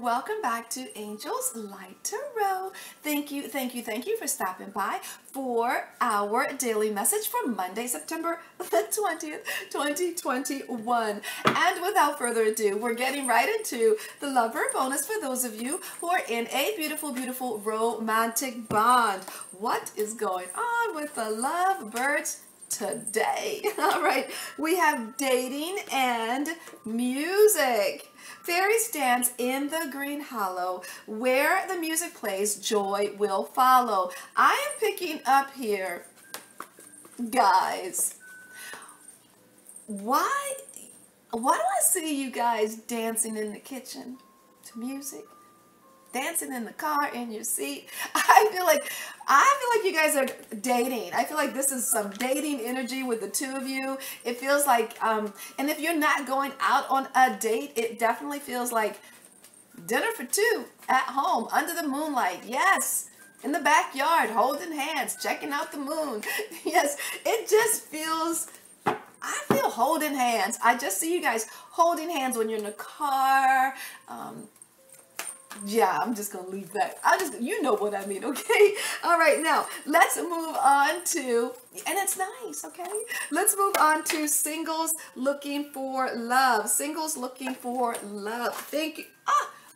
Welcome back to Angels Light Tarot. Thank you for stopping by for our daily message for Monday, September the 20th, 2021. And without further ado, we're getting right into the Lover bonus for those of you who are in a beautiful, beautiful romantic bond. What is going on with the lovebirds today? All right, we have dating and music. Fairy stands in the green hollow. Where the music plays, joy will follow. I am picking up here, guys, why do I see you guys dancing in the kitchen to music, dancing in the car, in your seat? I feel like you guys are dating. I feel like this is some dating energy with the two of you. It feels like, and if you're not going out on a date, it definitely feels like dinner for two at home, under the moonlight. Yes, in the backyard, holding hands, checking out the moon. Yes, it just feels, I feel holding hands. I just see you guys holding hands when you're in the car. Yeah, I'm just gonna leave that. You know what I mean, okay? All right, now let's move on to, and it's nice, okay? Let's move on to singles looking for love. Singles looking for love. Thank you.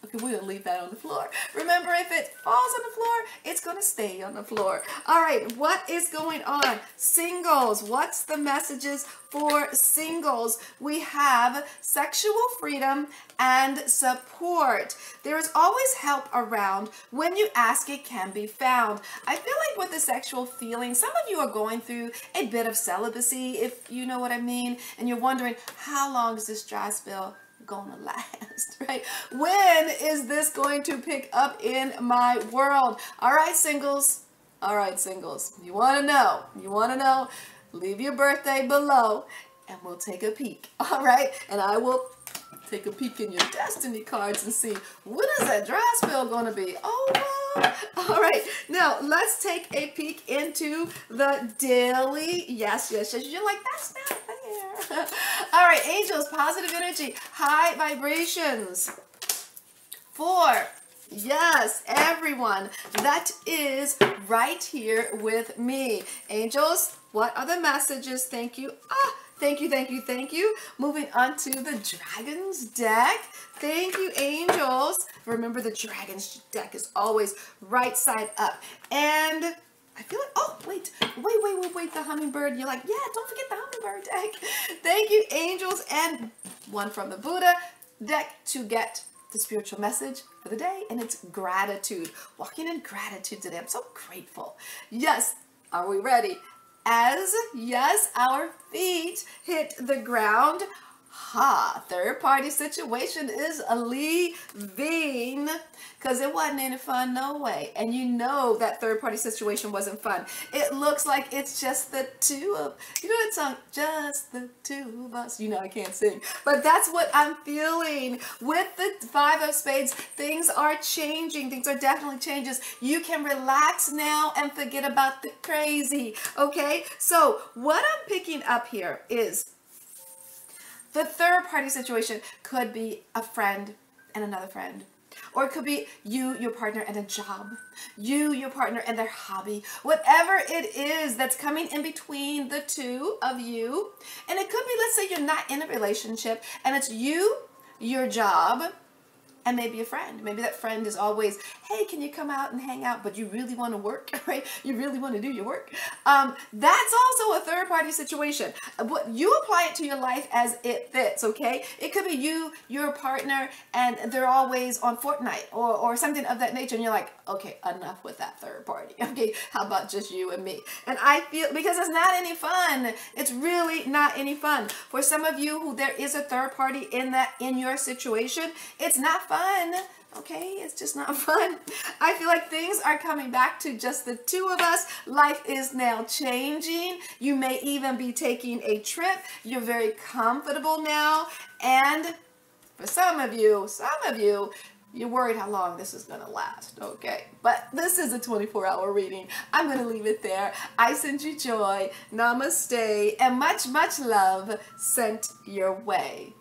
Okay, we're gonna leave that on the floor. Remember, if it falls on the floor, it's gonna stay on the floor. All right, what is going on? Singles, what's the messages for singles? We have sexual freedom and support. There is always help around. When you ask, it can be found. I feel like with the sexual feeling, some of you are going through a bit of celibacy, if you know what I mean, and you're wondering, how long is this dry spell gonna last, right? When is this going to pick up in my world? All right, singles. All right, singles. You want to know? You want to know? Leave your birthday below and we'll take a peek. All right? And I will take a peek in your destiny cards and see, what is that dry spell going to be? Oh, wow. All right. Now, let's take a peek into the daily. Yes. You're like, that's not fair. All right, angels, positive energy, high vibrations. Four. Yes, everyone, that is right here with me. Angels, what are the messages? Thank you. Thank you. Moving on to the Dragon's deck. Thank you, angels. Remember, the Dragon's deck is always right side up. And I feel like, oh, wait, the hummingbird. You're like, yeah, don't forget the hummingbird deck. Thank you, angels. And one from the Buddha deck to get the spiritual message for the day, and it's gratitude. Walking in gratitude today. I'm so grateful. Yes, are we ready? As, yes, our feet hit the ground. Ha, third party situation is leaving, because it wasn't any fun, no way. And you know that third party situation wasn't fun. It looks like it's just the two of, you know that song, just the two of us. You know I can't sing, but that's what I'm feeling. With the Five of Spades, things are changing. Things are definitely changes. You can relax now and forget about the crazy, okay? So what I'm picking up here is, the third party situation could be a friend and another friend. Or it could be you, your partner, and a job. You, your partner, and their hobby. Whatever it is that's coming in between the two of you. And it could be, let's say you're not in a relationship, and it's you, your job, and maybe a friend. Maybe that friend is always, hey, can you come out and hang out? But you really want to work, right? You really want to do your work. That's also a third party situation. But you apply it to your life as it fits, okay? It could be you, your partner, and they're always on Fortnite or something of that nature. And you're like, okay, enough with that third party. Okay, how about just you and me? And I feel, because it's not any fun. It's really not any fun. For some of you who there is a third party in your situation, it's not fun. Okay, it's just not fun. I feel like things are coming back to just the two of us. Life is now changing. You may even be taking a trip. You're very comfortable now. And for some of you, you're worried how long this is going to last, okay? But this is a 24-hour reading. I'm going to leave it there. I send you joy, namaste, and much, much love sent your way.